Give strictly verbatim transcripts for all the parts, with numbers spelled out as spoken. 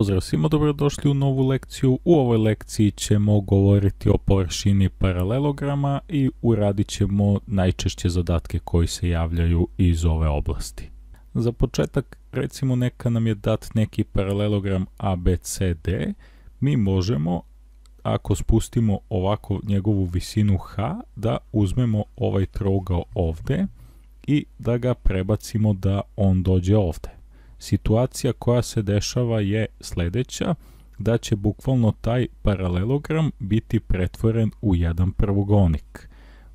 Pozdrav svima, dobrodošli u novu lekciju. U ovoj lekciji ćemo govoriti o površini paralelograma i uradit ćemo najčešće zadatke koji se javljaju iz ove oblasti. Za početak, recimo neka nam je dat neki paralelogram A B C D, mi možemo, ako spustimo ovako njegovu visinu h, da uzmemo ovaj trougao ovdje i da ga prebacimo da on dođe ovdje. Situacija koja se dešava je sljedeća, da će bukvalno taj paralelogram biti pretvoren u jedan prvouglovnik.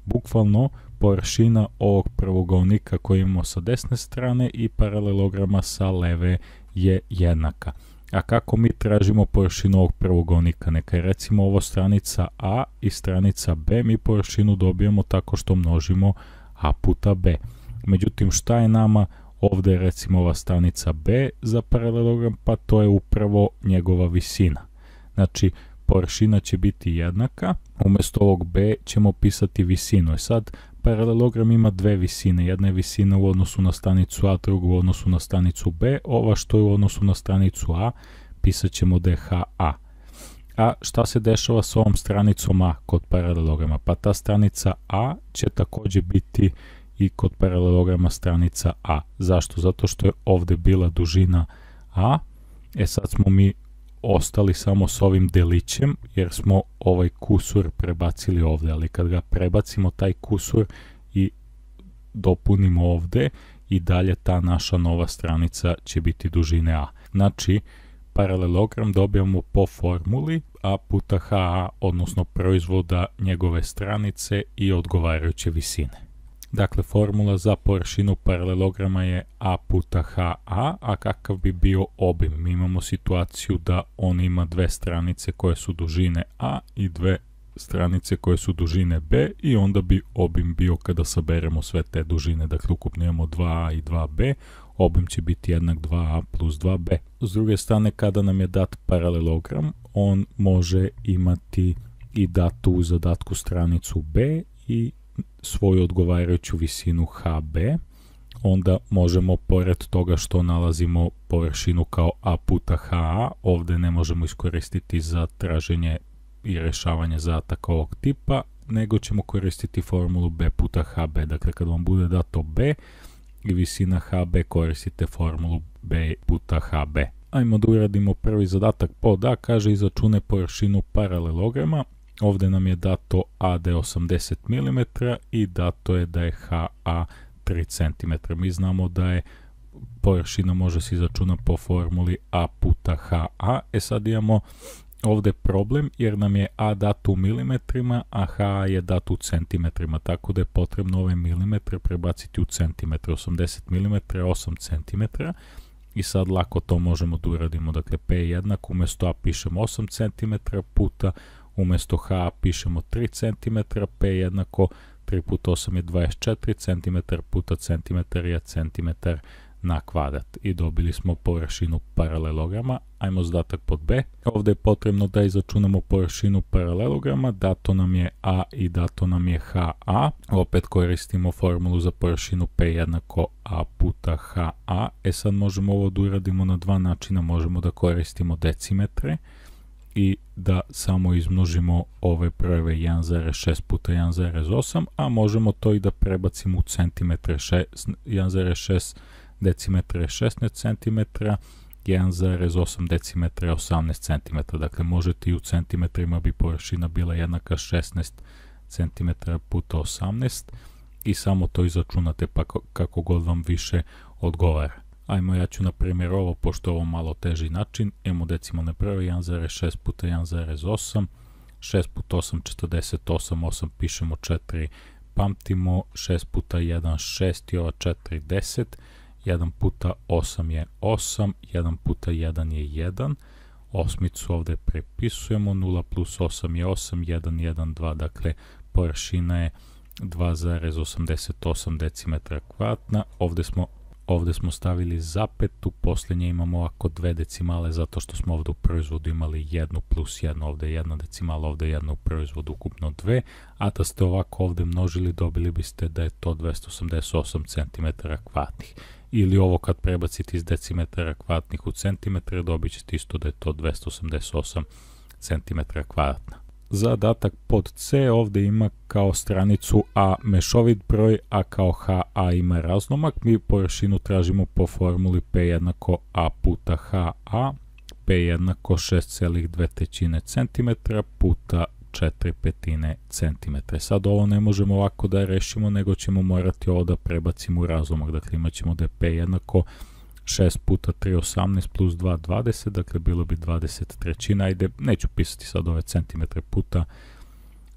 Bukvalno površina ovog prvouglovnika koji imamo sa desne strane i paralelograma sa leve je jednaka. A kako mi tražimo površinu ovog prvouglovnika? Neka je recimo ovo stranica a i stranica b, mi površinu dobijemo tako što množimo a puta b. Međutim, šta je nama ovdje je recimo ova stranica b za paralelogram, pa to je upravo njegova visina. Znači, površina će biti jednaka, umjesto ovog b ćemo pisati visinu. I sad, paralelogram ima dve visine. Jedna je visina u odnosu na stranicu a, druga u odnosu na stranicu b. Ova što je u odnosu na stranicu a, pisat ćemo da je ha a. A šta se dešava s ovom stranicom a kod paralelograma? Pa ta stranica a će također biti i kod paralelograma stranica a. Zašto? Zato što je ovdje bila dužina a. E sad smo mi ostali samo s ovim delićem, jer smo ovaj kusur prebacili ovdje, ali kad ga prebacimo taj kusur i dopunimo ovdje, i dalje ta naša nova stranica će biti dužine a. Znači, paralelogram dobijamo po formuli a puta ha a, odnosno proizvoda njegove stranice i odgovarajuće visine. Dakle, formula za površinu paralelograma je a puta ha a, a kakav bi bio obim? Mi imamo situaciju da on ima dve stranice koje su dužine a i dve stranice koje su dužine b, i onda bi obim bio, kada saberemo sve te dužine, dakle ukupno imamo dva a i dva b, obim će biti jednak dva a plus dva b. S druge strane, kada nam je dat paralelogram, on može imati i datu u zadatku stranicu b i svoju odgovarajuću visinu ha b, onda možemo, pored toga što nalazimo površinu kao a puta ha a, ovdje ne možemo iskoristiti za traženje i rješavanje zadataka ovog tipa, nego ćemo koristiti formulu b puta ha b. Dakle, kad vam bude dato b i visina ha b, koristite formulu b puta ha b. Ajmo da uradimo prvi zadatak pod a, kaže izračunaj površinu paralelograma. Ovdje nam je dato a d osamdeset milimetara i dato je da je ha a tri centimetra. Mi znamo da je površina, može se izračunati po formuli a puta ha a. E sad imamo ovdje problem, jer nam je a dato u milimetrima, a ha a je dato u centimetrima. Tako da je potrebno ove milimetre prebaciti u centimetre. osamdeset milimetara je osam centimetara. I sad lako to možemo da uradimo. Dakle, p je jednak, umjesto a pišemo osam centimetara puta, umjesto h pišemo tri centimetra, p je jednako tri puta osam je dvadeset četiri, centimetar puta centimetar je centimetar na kvadrat. I dobili smo površinu paralelograma. Ajmo zadatak pod b. Ovdje je potrebno da izračunamo površinu paralelograma. Dato nam je a i dato nam je ha a. Opet koristimo formulu za površinu p jednako a puta ha a. E sad možemo ovo da uradimo na dva načina. Možemo da koristimo decimetre i da samo izmnožimo ove brojeve jedan zarez šest puta jedan zarez osam, a možemo to i da prebacimo u centimetre. jedan zarez šest decimetra je šesnaest centimetara, jedan zarez osam decimetra je osamnaest centimetara. Dakle, možete i u centimetrima bi površina bila jednaka šesnaest centimetara puta osamnaest, i samo to izračunate pa kako god vam više odgovara. Ajmo, ja ću na primjer ovo, pošto ovo malo teži način, imamo decimalne brojeve jedan zarez šest puta jedan zarez osam, šest puta osam, četrdeset osam, osam pišemo četiri, pamtimo, šest puta jedan, šest i ova četiri, deset, jedan puta osam je osam, jedan puta jedan je jedan, osmicu ovdje prepisujemo, nula plus osam je osam, jedan, jedan, dva, dakle površina je dva zarez osamdeset osam decimetra kvadratna, ovdje smo Ovdje smo stavili zapetu, posljednje imamo ovako dve decimale zato što smo ovdje u proizvodu imali jednu plus jednu, ovdje jedna decimala, ovdje jedna u proizvodu, ukupno dve, a da ste ovako ovdje množili dobili biste da je to dvesta osamdeset osam centimetara kvadratnih. Ili ovo kad prebacite iz decimetara kvadratnih u centimetre dobit ćete isto da je to dvesta osamdeset osam centimetara kvadratna. Zadatak pod C ovdje ima kao stranicu A mešovit broj, a kao H A ima razlomak. Mi površinu tražimo po formuli P jednako A puta H A, P jednako šest zarez dvije trećine centimetra puta četiri petine centimetra. Sad ovo ne možemo ovako da rešimo, nego ćemo morati ovo da prebacimo u razlomak. Dakle, imat ćemo da je P jednako šest puta tri, osamnaest plus dva, dvadeset, dakle bilo bi dvadeset trećina, ajde, neću pisati sad ove centimetre, puta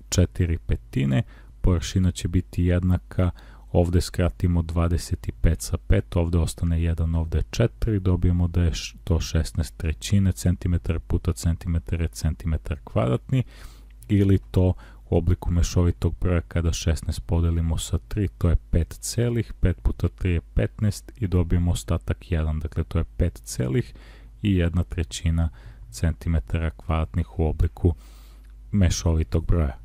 četiri petine, površina će biti jednaka, ovdje skratimo dvadeset pet sa pet, ovdje ostane jedan, ovdje četiri, dobijemo da je to šesnaest trećine, centimetar puta centimetar je centimetar kvadratni, ili to u obliku mešovitog broja kada šesnaest podelimo sa tri, to je pet celih, pet puta tri je petnaest i dobijemo ostatak jedan, dakle to je pet celih i jedna trećina centimetara kvadratnih u obliku mešovitog broja.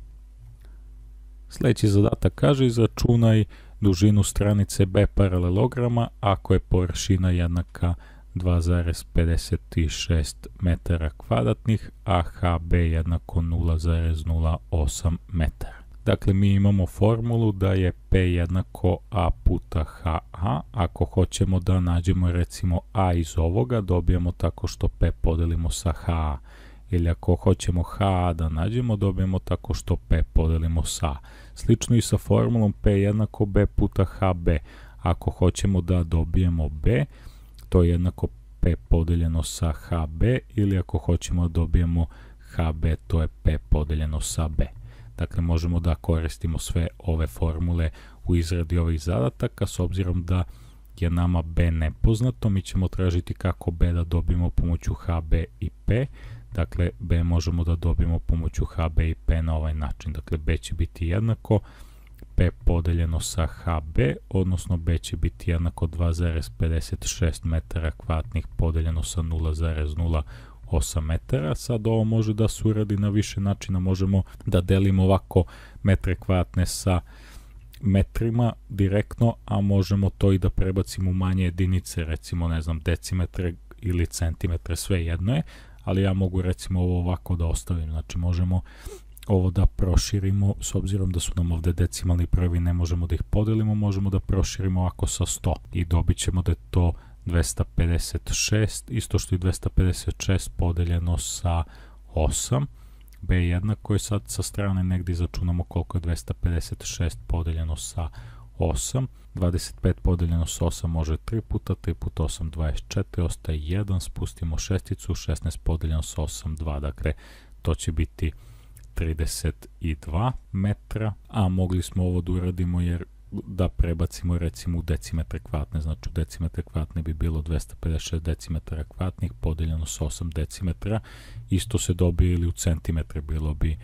Sljedeći zadatak kaže izračunaj dužinu stranice B paralelograma ako je površina jednaka dva zarez pedeset šest metara kvadratnih, a H B jednako nula zarez nula osam metara. Dakle, mi imamo formulu da je P jednako A puta H A. Ako hoćemo da nađemo recimo A iz ovoga, dobijemo tako što P podelimo sa H A. Ili ako hoćemo H A da nađemo, dobijemo tako što P podelimo sa A. Slično i sa formulom P jednako B puta H B. Ako hoćemo da dobijemo B, to je jednako P podeljeno sa H B, ili ako hoćemo da dobijemo H B, to je P podeljeno sa B. Dakle, možemo da koristimo sve ove formule u izradi ovih zadataka, s obzirom da je nama B nepoznato, mi ćemo tražiti kako B da dobijemo pomoću H B i P. Dakle, B možemo da dobijemo pomoću H B i P na ovaj način. Dakle, B će biti jednako P podeljeno sa H B, odnosno B će biti jednako dva zarez pedeset šest metara kvadratnih podeljeno sa nula zarez nula osam metara. Sad ovo može da se uradi na više načina, možemo da delimo ovako metre kvadratne sa metrima direktno, a možemo to i da prebacimo u manje jedinice, recimo ne znam decimetre ili centimetre, sve jedno je, ali ja mogu recimo ovo ovako da ostavim, znači možemo ovo da proširimo, s obzirom da su nam ovdje decimalni brojevi, ne možemo da ih podelimo, možemo da proširimo ovako sa sto i dobit ćemo da je to dvesta pedeset šest, isto što je dvesta pedeset šest podeljeno sa osam, B jednako je sad sa strane negdje začunamo koliko je dvesta pedeset šest podeljeno sa osam, dvadeset pet podeljeno sa osam može tri puta, tri puta osam, dvadeset četiri, ostaje jedan, spustimo šesticu, šesnaest podeljeno sa osam, dva, dakle to će biti trideset dva metra, a mogli smo ovo da uradimo jer da prebacimo recimo u decimetre kvadratne, znači u decimetre kvadratne bi bilo dvesta pedeset šest decimetara kvadratnih podeljeno sa osam decimetra, isto se dobije ili u centimetre, bilo bi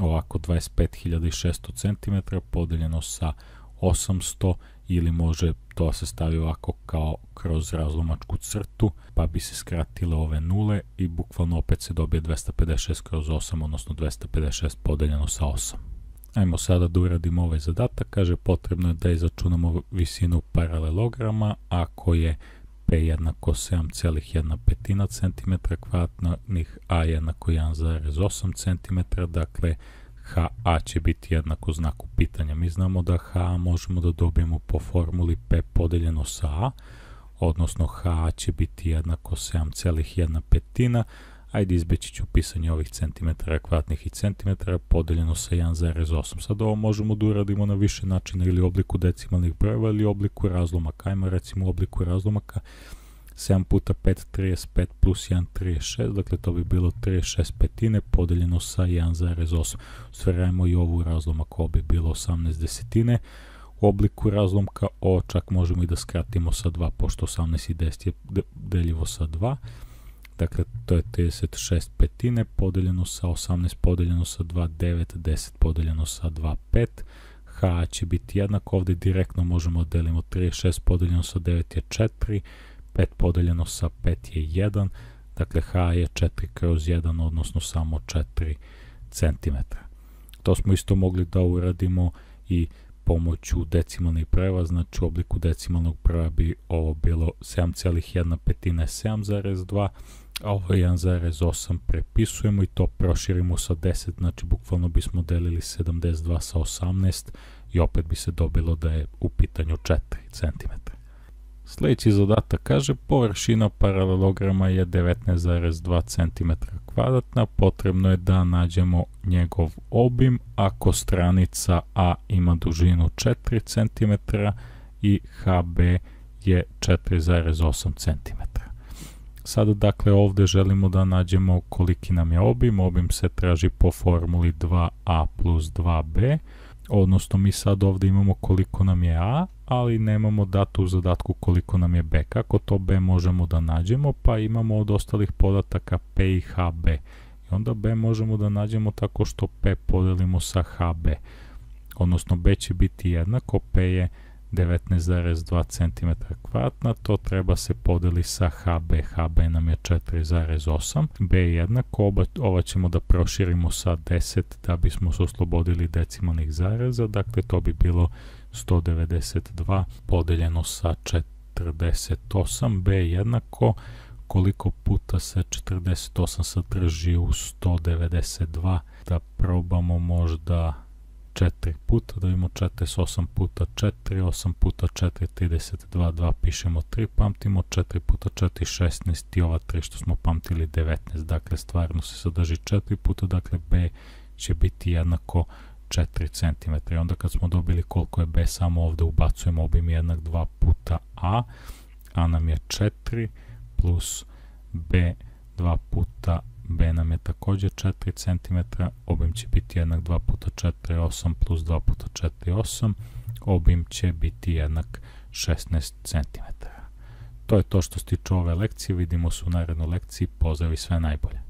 ovako dvadeset pet hiljada šesto centimetara podeljeno sa osamsto, ili može to se stavi ovako kao kroz razlomačku crtu, pa bi se skratile ove nule i bukvalno opet se dobije dvesta pedeset šest kroz osam, odnosno dvesta pedeset šest podeljeno sa osam. Ajmo sada da uradimo ovaj zadatak, kaže potrebno je da izračunamo visinu paralelograma ako je P jednako sedam zarez jedna petina centimetara kvadratnih, A jednako jedan zarez osam centimetara, dakle H A će biti jednako znaku pitanja. Mi znamo da H A možemo da dobijemo po formuli P podeljeno sa A, odnosno H A će biti jednako sedam zarez jedna petina, ajde izbjeći ću pisanje ovih centimetara kvadratnih i centimetara, podeljeno sa jedan zarez osam. Sad ovo možemo da uradimo na više načina, ili u obliku decimalnih brojeva ili u obliku razlomaka. Ajmo recimo u obliku razlomaka, sedam puta pet, trideset pet plus jedan, trideset šest, dakle to bi bilo trideset šest petine podeljeno sa jedan zarez osam. Stvarajmo i ovu razlomak, ovo bi bilo osamnaest desetine. U obliku razlomka o čak možemo i da skratimo sa dva, pošto osamnaest i deset je deljivo sa dva. Dakle, to je trideset šest petine podeljeno sa osamnaest podeljeno sa dva, devet, deset podeljeno sa dva, pet. h će biti jednako, ovdje direktno možemo delimo trideset šest podeljeno sa devet je četiri, pet podeljeno sa pet je jedan, dakle h je četiri kroz jedan, odnosno samo četiri cm. To smo isto mogli da uradimo i pomoću decimalnih brojeva, znači u obliku decimalnog broja bi ovo bilo sedam celih jedna petina je sedam zarez dva, a ovo je jedan zarez osam, prepisujemo i to proširimo sa deset, znači bukvalno bismo delili sedamdeset dva sa osamnaest i opet bi se dobilo da je u pitanju četiri cm. Sljedeći zadatak kaže površina paralelograma je devetnaest zarez dva cm kvadratna, potrebno je da nađemo njegov obim ako stranica A ima dužinu četiri cm i H B je četiri zarez osam cm. Sada dakle ovdje želimo da nađemo koliki nam je obim, obim se traži po formuli dva a plus dva b, odnosno mi sad ovdje imamo koliko nam je a, ali nemamo datu u zadatku koliko nam je b. Kako to b možemo da nađemo? Pa imamo od ostalih podataka p i hb. I onda b možemo da nađemo tako što p podelimo sa hb. Odnosno b će biti jednako, p je devetnaest zarez dva cm kvadratna, to treba se podeli sa hb, hb nam je četiri zarez osam, b je jednako, oba, ova ćemo da proširimo sa deset da bismo se oslobodili decimalnih zareza, dakle to bi bilo sto devedeset dva podeljeno sa četrdeset osam, b je jednako, koliko puta se četrdeset osam sadrži u sto devedeset dva, da probamo možda četiri puta, da vidimo četrdeset osam puta četiri, osam puta četiri, trideset dva, dva pišemo tri, pamtimo četiri puta četiri, šesnaest i ova tri što smo pamtili devetnaest, dakle stvarno se sadrži četiri puta, dakle b će biti jednako četiri cm. Onda kad smo dobili koliko je b, samo ovdje ubacujemo obim jednak dva puta a, a nam je četiri plus b dva puta b nam je također četiri cm, obim će biti jednak dva puta četiri, osam plus dva puta četiri, osam, obim će biti jednak šesnaest cm. To je to što se tiče ove lekcije, vidimo se u narednoj lekciji, pozdrav i sve najbolje.